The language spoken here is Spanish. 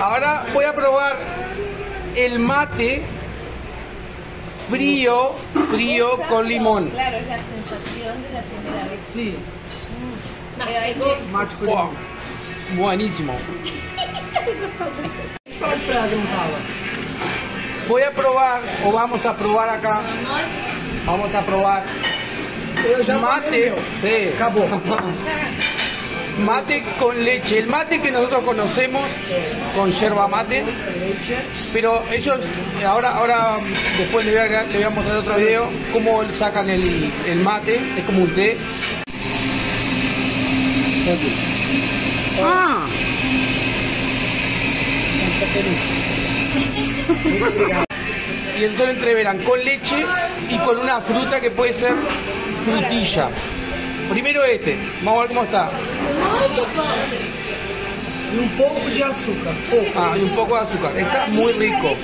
Ahora voy a probar el mate frío, con limón. Claro, es la sensación de la primera vez. Sí. Wow. Buenísimo. Voy a probar, o vamos a probar acá. Vamos a probar mate. Sí. Acabó. Mate con leche, el mate que nosotros conocemos con yerba mate, pero ellos ahora después le voy a mostrar otro video cómo sacan el mate, es como un té. Ah. Y entonces lo entreveran con leche y con una fruta que puede ser frutilla. Primero este, vamos a ver cómo está. Y un poco de azúcar. Ah, y un poco de azúcar. Está muy rico.